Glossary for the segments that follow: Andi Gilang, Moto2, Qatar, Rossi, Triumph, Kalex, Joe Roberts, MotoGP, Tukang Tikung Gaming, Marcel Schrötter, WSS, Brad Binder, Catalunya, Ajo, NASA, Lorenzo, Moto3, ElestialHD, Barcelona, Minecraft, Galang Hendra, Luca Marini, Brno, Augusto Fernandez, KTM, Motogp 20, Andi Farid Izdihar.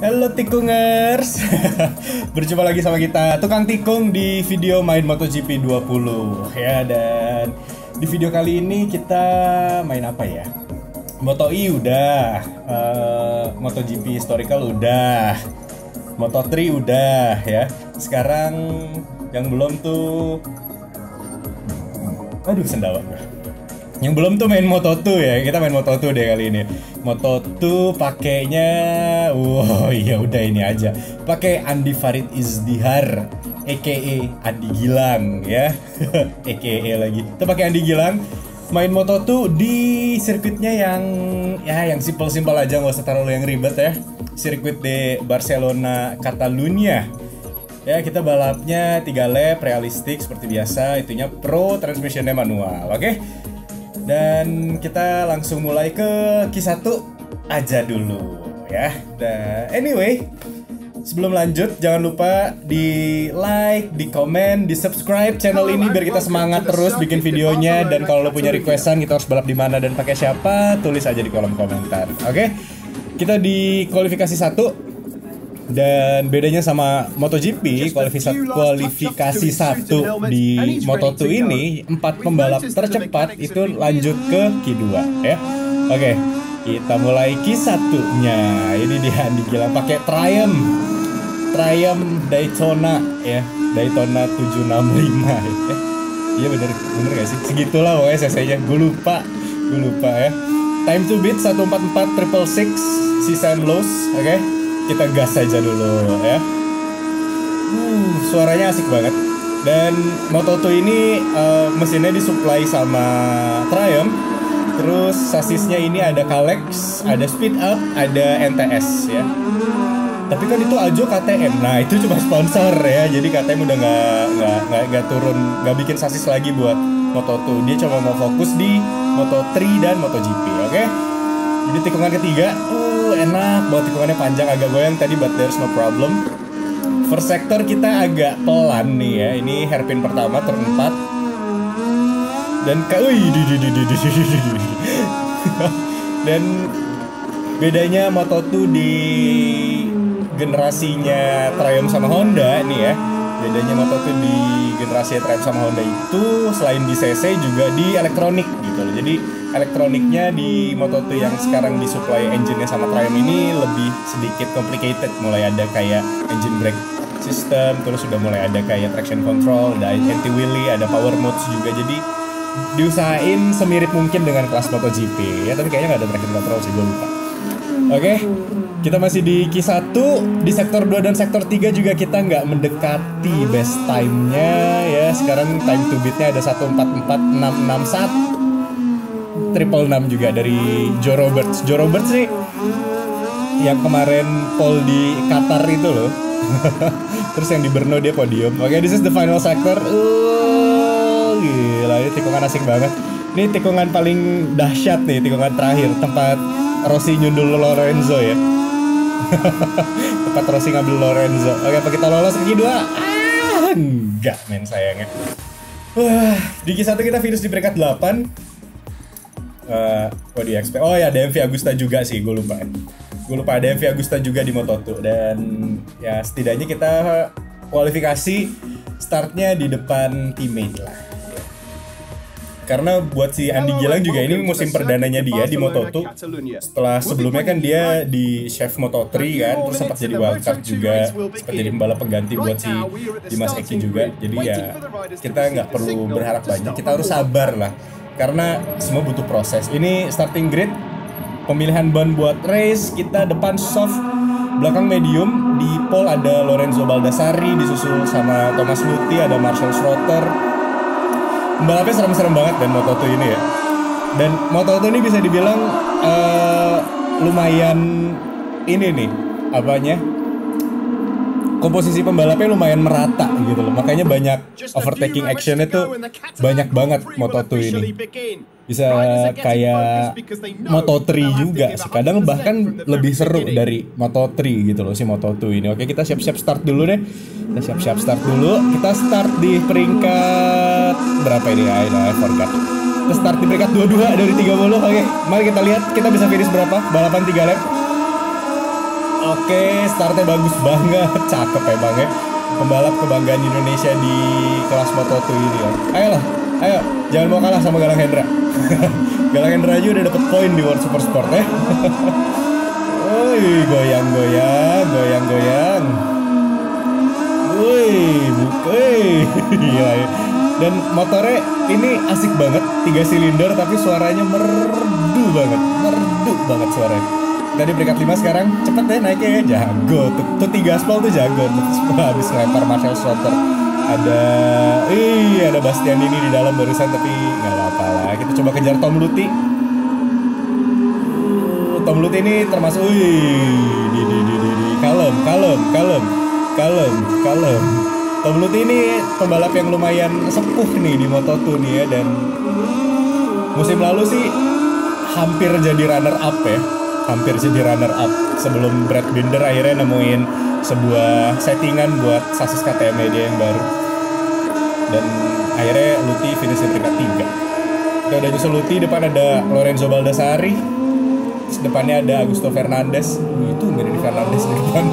Halo tikungers, berjumpa lagi sama kita tukang tikung di video main MotoGP 20 ya. Dan di video kali ini kita main apa ya? Moto3 udah, MotoGP historical udah, Moto3 udah ya. Sekarang yang belum tuh, aduh sendawa. Yang belum tuh main Moto2 ya, kita main Moto2 deh kali ini. Moto2 pakainya, wow ya udah ini aja. Pakai Andi Farid Izdihar, a.k.a. Andi Gilang ya, a.k.a. lagi. Kita pakai Andi Gilang, main Moto2 di sirkuitnya yang simpel-simpel aja, nggak usah terlalu yang ribet ya. Sirkuit di Barcelona, Catalunya. Ya kita balapnya 3 lap, realistik seperti biasa. Itunya pro, transmissionnya manual, oke? Dan kita langsung mulai ke Q1 aja dulu ya. Nah, anyway, sebelum lanjut jangan lupa di like, di komen, di subscribe channel ini biar kita semangat terus bikin videonya. Dan kalau lo punya requestan kita harus balap di mana dan pakai siapa, tulis aja di kolom komentar. Oke, kita di kualifikasi 1. Dan bedanya sama MotoGP, kualifikasi 1 di Moto2 ini 4 pembalap tercepat itu lanjut ke Q2 ya. Oke, kita mulai Q1-nya. Ini dia Andi Gilang pakai Triumph Daytona ya. Daytona 765 ya. Iya bener gak sih? Segitulah WSS-nya. Gue lupa ya. Time to beat 1:44.666 si Sam Lowe's, oke. Kita gas aja dulu ya. Suaranya asik banget. Dan Moto2 ini mesinnya disuplai sama Triumph. Terus sasisnya ini ada Kalex, ada Speed Up, ada NTS ya. Tapi kan itu Ajo KTM. Nah itu cuma sponsor ya. Jadi KTM udah nggak turun, nggak bikin sasis lagi buat Moto2. Dia cuma mau fokus di Moto3 dan MotoGP. Oke. Jadi tikungan ketiga. Enak buat tikungannya panjang, agak goyang tadi, but there's no problem. First sector kita agak pelan nih ya. Ini hairpin pertama, turn 4. Dan dan bedanya Moto2 di generasinya Triumph sama Honda nih ya. Bedanya Moto2 di generasi Triumph sama Honda itu selain di CC juga di elektronik gitu loh. Jadi elektroniknya di Moto2 yang sekarang disuplai engine-nya sama Triumph ini lebih sedikit complicated. Mulai ada kayak engine brake system, terus sudah mulai ada kayak traction control, ada anti-wheelie, ada power modes juga. Jadi diusahain semirip mungkin dengan kelas MotoGP ya, tapi kayaknya nggak ada traction control sih, gue lupa. Oke, kita masih di Q1. Di sektor 2 dan sektor 3 juga kita nggak mendekati best time-nya ya. Sekarang time to beat-nya ada 1:44.661 666 juga dari Joe Roberts. Joe Roberts nih yang kemarin pole di Qatar itu loh. Terus yang di Brno dia podium. Oke, this is the final sector. Gila, ini tikungan asik banget. Ini tikungan paling dahsyat nih, tikungan terakhir. Tempat Rossi nyundul Lorenzo ya. Tempat Rossi ngambil Lorenzo. Oke, apa kita lolos ke Q2? Enggak men sayangnya. Di Q1 kita finish di peringkat 8. What do you expect? Oh ya, ada MV Augusta juga sih, gue lupa ada MV Augusta juga di Moto2. Dan ya setidaknya kita kualifikasi startnya di depan teammate lah. Karena buat si Andi Gilang juga ini musim perdananya dia di Moto2. Setelah sebelumnya kan dia di chef Moto3 kan, terus sempat jadi wildcard juga, sempat jadi pembalap pengganti buat si Dimas Eki juga. Jadi ya kita nggak perlu berharap banyak, kita harus sabar lah. Karena semua butuh proses. Ini starting grid, pemilihan ban buat race, kita depan soft, belakang medium. Di pole ada Lorenzo Baldassarri, disusul sama Tom Lüthi, ada Marcel Schrötter. Pembalapnya serem-serem banget dan Moto2 ini ya. Dan Moto2 ini bisa dibilang lumayan ini nih, apanya? Komposisi pembalapnya lumayan merata gitu loh. Makanya banyak overtaking action-nya tuh banyak banget Moto2 ini. Bisa kayak Moto3 juga sih. Kadang bahkan lebih seru dari Moto3 gitu loh si Moto2 ini. Oke, kita siap-siap start dulu deh. Kita start di peringkat berapa ini? I forgot. Kita start di peringkat 22 dari 30. Oke, mari kita lihat kita bisa finish berapa. Balapan 3 lap. Oke, startnya bagus banget. Cakep emang ya. Pembalap kebanggaan Indonesia di kelas Moto2 ini ya. Ayolah, ayo, jangan mau kalah sama Galang Hendra. Galang Hendra aja udah dapet poin di World Super Sport ya. Woi, goyang-goyang, goyang-goyang. Woi, woi. Gila ya. Dan motornya ini asik banget, 3 silinder tapi suaranya merdu banget suaranya. Tadi peringkat 5, sekarang cepet deh naiknya ya, jago. Tuh 3 aspal tuh jago, habis lempar Marcel Schrötter. Ada Bastian ini di dalam barusan tapi nggak apa-apa lah. Kita coba kejar Tom Lüthi. Tom Lüthi ini termasuk, kalem. Tom Lüthi ini pembalap yang lumayan sepuh nih di Moto2 nih ya, dan musim lalu sih hampir jadi runner up ya, sebelum Brad Binder akhirnya nemuin sebuah settingan buat sasis KTM dia yang baru, dan akhirnya Lüthi finish di peringkat 3. Kita udah nyusul Lüthi, depan ada Lorenzo Baldassarri, depannya ada Augusto Fernandez, itu nggak ada di Fernandez di depan.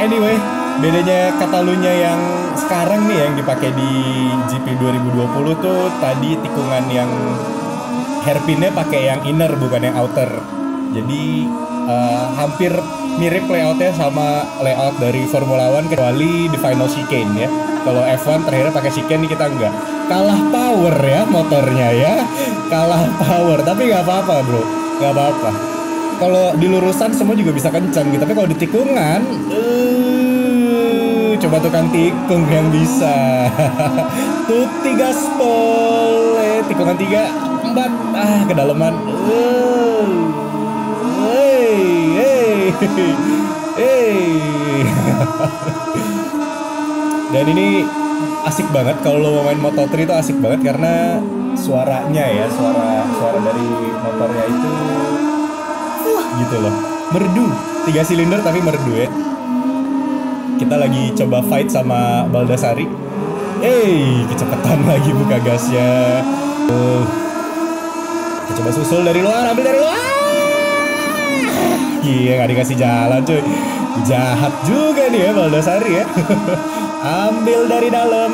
Anyway, bedanya Catalunya yang sekarang nih yang dipakai di GP 2020 tuh tadi tikungan yang hairpinnya pakai yang inner bukan yang outer. Jadi hampir mirip layoutnya sama layout dari Formula 1 kecuali the final chicane ya. Kalau F1 terakhir pakai chicane, kita enggak. Kalah power ya motornya ya. Kalah power, tapi nggak apa-apa bro, nggak apa-apa. Kalau di lurusan semua juga bisa kencang gitu, tapi kalau di tikungan coba tukang tikung yang bisa. Tuh 3 spol, tikungan 3, 4, kedalaman. Dan ini asik banget kalau lo main Moto3 itu asik banget karena suaranya ya, suara dari motornya itu gitu loh, merdu. 3 silinder tapi merdu ya. Kita lagi coba fight sama Baldassarri. Kecepatan lagi buka gasnya. Kita coba susul dari luar, ambil dari luar. Iya, gak dikasih jalan cuy. Jahat juga nih ya Baldassarri ya. Ambil dari dalam,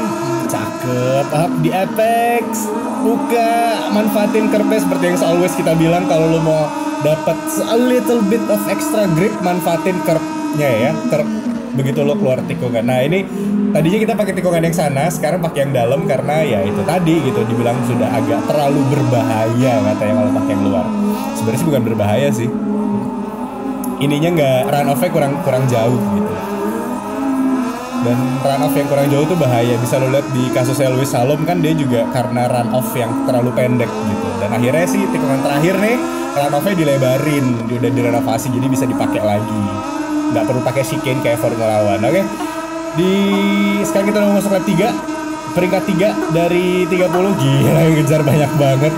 cakep, up di apex, buka, manfaatin kerbes seperti yang always kita bilang. Kalau lo mau dapat a little bit of extra grip, manfaatin kerbnya ya, kerb begitu lo keluar tikungan. Nah ini tadinya kita pakai tikungan yang sana, sekarang pakai yang dalam karena ya itu tadi gitu, dibilang sudah agak terlalu berbahaya katanya kalau pakai yang luar. Sebenarnya sih bukan berbahaya sih, ininya nggak, run off-nya kurang jauh gitu. Dan run off yang kurang jauh tuh bahaya. Bisa lo lihat di kasus Elvis Salom kan, dia juga karena run off yang terlalu pendek gitu. Dan akhirnya sih tikungan terakhir nih run off-nya dilebarin, udah direnovasi jadi bisa dipakai lagi. Nggak perlu pakai chicane kayak Formula 1. Oke. Di sekarang kita mau masuk lap 3. Peringkat 3 dari 30. Gila yang ngejar banyak banget.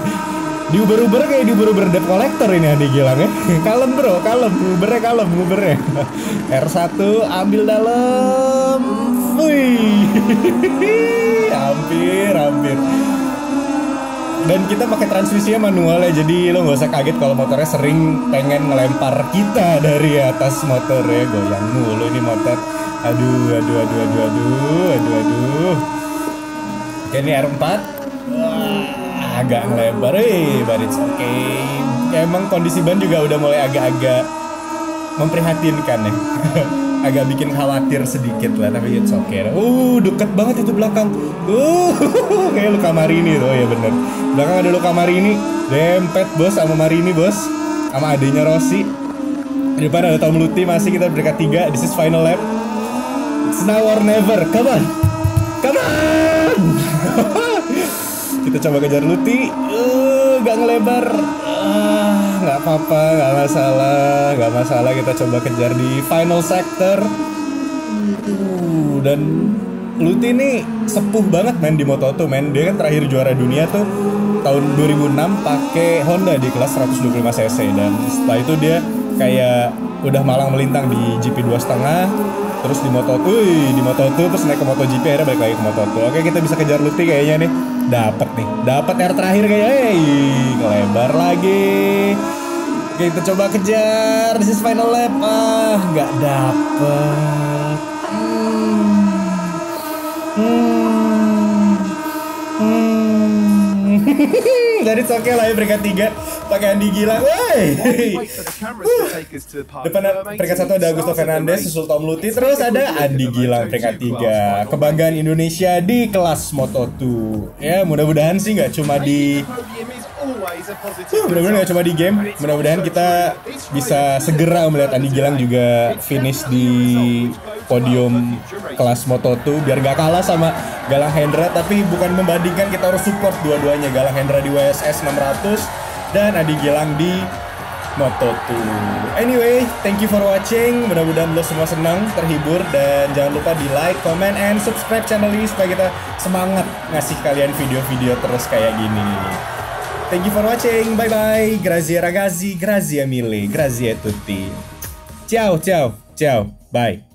Diuber-uber kayak diuber-uber debt collector ini Andi Gilang ya. Kalem bro, kalem, ubernya kalem, ubernya. R1 ambil dalam. Hampir. Dan kita pakai transmisinya manual ya, jadi lo nggak usah kaget kalau motornya sering pengen ngelempar kita dari atas motor ya. Goyang mulu ini motor. Aduh. Oke, ini R4. Agak ngelebar, but it's okay. Emang kondisi ban juga udah mulai agak-agak memprihatinkan ya. Agak bikin khawatir sedikit lah, tapi it's okay. Deket banget itu belakang. Kayak Luca Marini tuh, ya bener. Belakang ada Luca Marini, dempet bos sama Marini bos, sama adiknya Rossi. Di depan ada Tom Lüthi, masih kita peringkat 3. This is final lap. It's now or never. Come on. Kita coba kejar Lüthi, gak ngelebar, gak apa-apa, gak masalah, kita coba kejar di final sector. Dan Lüthi nih sepuh banget main di Moto2 men, dia kan terakhir juara dunia tuh tahun 2006 pakai Honda di kelas 125 cc, dan setelah itu dia kayak udah malang melintang di GP2 setengah. terus di Moto2 terus naik ke MotoGP, akhirnya balik lagi ke Moto2. Oke, kita bisa kejar Lüthi kayaknya nih. Dapat nih, dapat air terakhir kayaknya. Ngelebar lagi. Oke, kita coba kejar. This is final lap. Ah, nggak dapat. Jadi oke okay lah ya, peringkat 3 pakai Andi Gilang. Depan peringkat 1 ada Augusto Fernandez, susul Tom Lüthi, terus ada Andi Gilang peringkat 3. Kebanggaan Indonesia di kelas Moto2. Ya, mudah-mudahan sih nggak cuma di mudah-mudahan nggak cuma di game. Mudah-mudahan kita bisa segera melihat Andi Gilang juga finish di podium kelas Moto2 biar gak kalah sama Galang Hendra. Tapi bukan membandingkan, kita harus support dua-duanya. Galang Hendra di WSS 600 dan Andi Gilang di Moto2. Anyway, thank you for watching. Mudah-mudahan lo semua senang, terhibur, dan jangan lupa di like, comment, and subscribe channel ini supaya kita semangat ngasih kalian video-video terus kayak gini. Thank you for watching. Bye-bye. Grazie ragazzi, grazie mille, grazie tutti. Ciao, ciao, ciao. Bye.